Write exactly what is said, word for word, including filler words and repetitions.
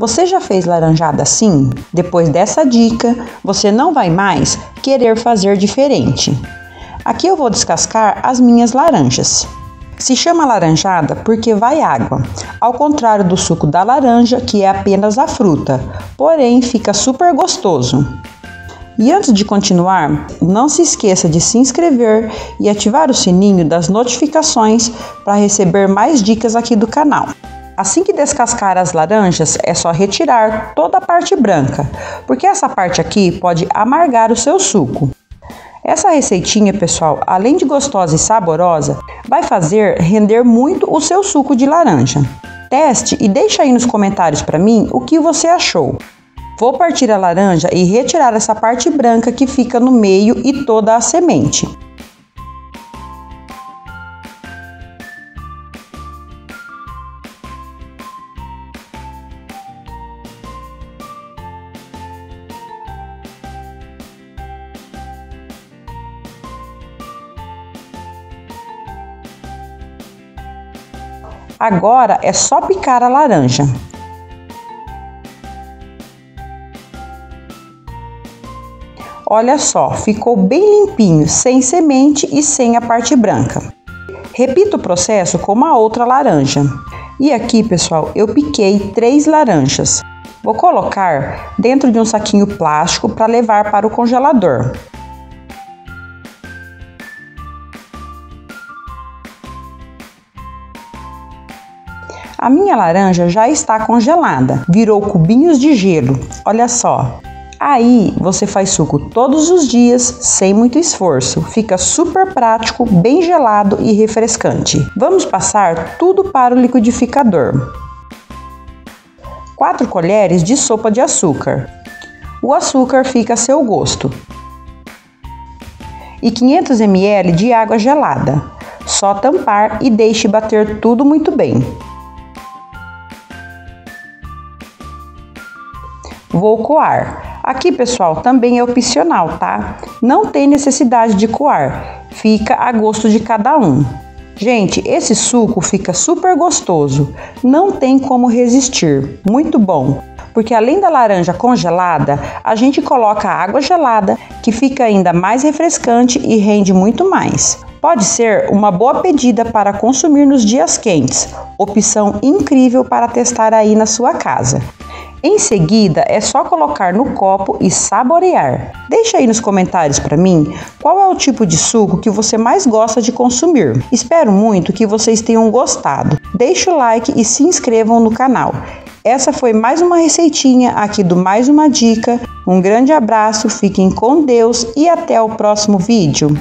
Você já fez laranjada assim? Depois dessa dica, você não vai mais querer fazer diferente. Aqui eu vou descascar as minhas laranjas. Se chama laranjada porque vai água, ao contrário do suco da laranja, que é apenas a fruta, porém fica super gostoso. E antes de continuar, não se esqueça de se inscrever e ativar o sininho das notificações para receber mais dicas aqui do canal. Assim que descascar as laranjas, é só retirar toda a parte branca, porque essa parte aqui pode amargar o seu suco. Essa receitinha, pessoal, além de gostosa e saborosa, vai fazer render muito o seu suco de laranja. Teste e deixa aí nos comentários para mim o que você achou. Vou partir a laranja e retirar essa parte branca que fica no meio e toda a semente. Agora é só picar a laranja. Olha só, ficou bem limpinho, sem semente e sem a parte branca. Repita o processo com a outra laranja. E aqui, pessoal, eu piquei três laranjas. Vou colocar dentro de um saquinho plástico para levar para o congelador. A minha laranja já está congelada, virou cubinhos de gelo, olha só. Aí você faz suco todos os dias, sem muito esforço, fica super prático, bem gelado e refrescante. Vamos passar tudo para o liquidificador. quatro colheres de sopa de açúcar. O açúcar fica a seu gosto. E quinhentos mililitros de água gelada. Só tampar e deixe bater tudo muito bem. Vou coar. Aqui, pessoal, também é opcional, tá? Não tem necessidade de coar. Fica a gosto de cada um. Gente, esse suco fica super gostoso. Não tem como resistir. Muito bom. Porque além da laranja congelada, a gente coloca água gelada, que fica ainda mais refrescante e rende muito mais. Pode ser uma boa pedida para consumir nos dias quentes. Opção incrível para testar aí na sua casa. Em seguida, é só colocar no copo e saborear. Deixa aí nos comentários para mim qual é o tipo de suco que você mais gosta de consumir. Espero muito que vocês tenham gostado. Deixa o like e se inscrevam no canal. Essa foi mais uma receitinha aqui do Mais Uma Dica. Um grande abraço, fiquem com Deus e até o próximo vídeo.